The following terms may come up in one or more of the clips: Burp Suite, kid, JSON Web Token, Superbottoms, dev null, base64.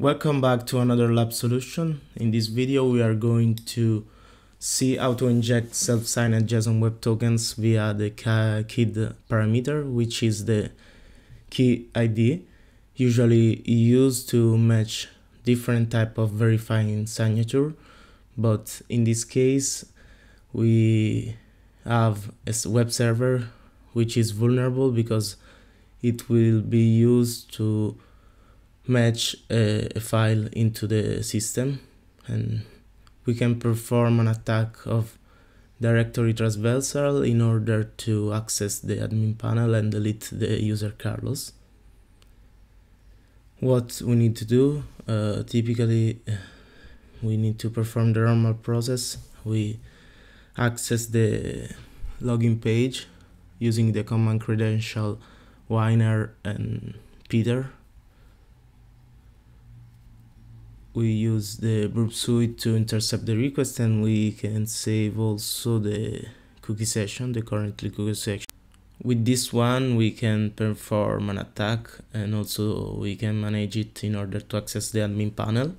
Welcome back to another lab solution. In this video we are going to see how to inject self-signed JSON Web Tokens via the kid parameter, which is the key ID usually used to match different type of verifying signature. But in this case we have a web server which is vulnerable because it will be used to match a file into the system, and we can perform an attack of directory traversal in order to access the admin panel and delete the user Carlos. What we need to do, typically we need to perform the normal process. We access the login page using the command credential Weiner and Peter. We use the Burp Suite to intercept the request, and we can save also the cookie session, the currently cookie section. With this one we can perform an attack, and also we can manage it in order to access the admin panel.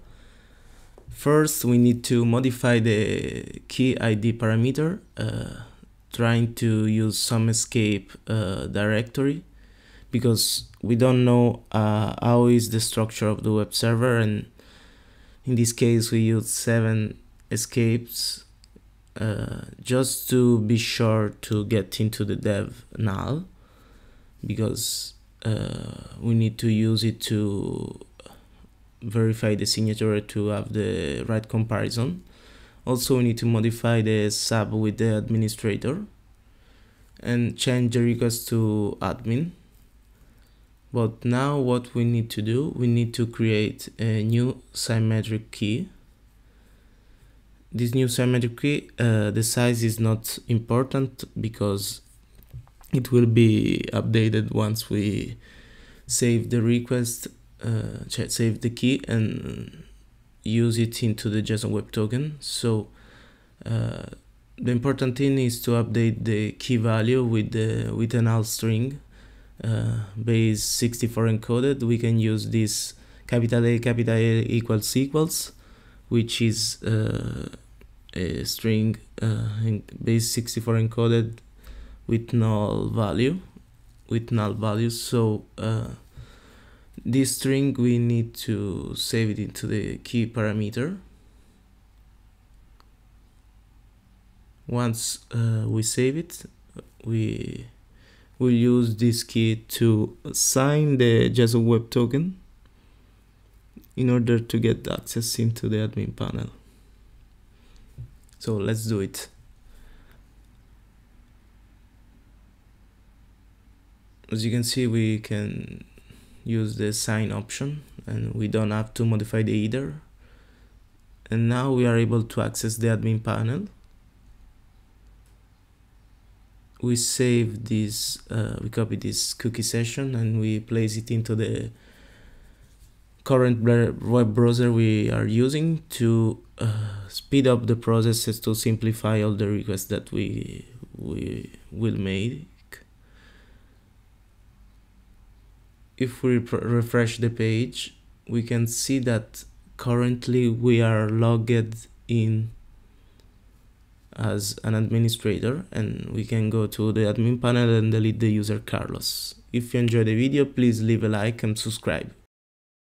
First we need to modify the key ID parameter, trying to use some escape directory, because we don't know how is the structure of the web server, and in this case we use 7 escapes just to be sure to get into the dev null, because we need to use it to verify the signature to have the right comparison. Also we need to modify the sub with the administrator and change the request to admin. But now what we need to do, we need to create a new symmetric key. This new symmetric key, the size is not important because it will be updated once we save the request, save the key and use it into the JSON Web Token. So the important thing is to update the key value with an alt string. Base64 encoded, we can use this capital A equals equals, which is a string base64 encoded with null values. So this string we need to save it into the key parameter. Once we save it, we'll use this key to sign the JSON Web Token in order to get access into the admin panel. So let's do it. As you can see, we can use the sign option and we don't have to modify the header. And now we are able to access the admin panel. We save this, we copy this cookie session and we place it into the current web browser we are using to speed up the processes, to simplify all the requests that we will make. If we refresh the page, we can see that currently we are logged in as an administrator, and we can go to the admin panel and delete the user Carlos. If you enjoyed the video, please leave a like and subscribe.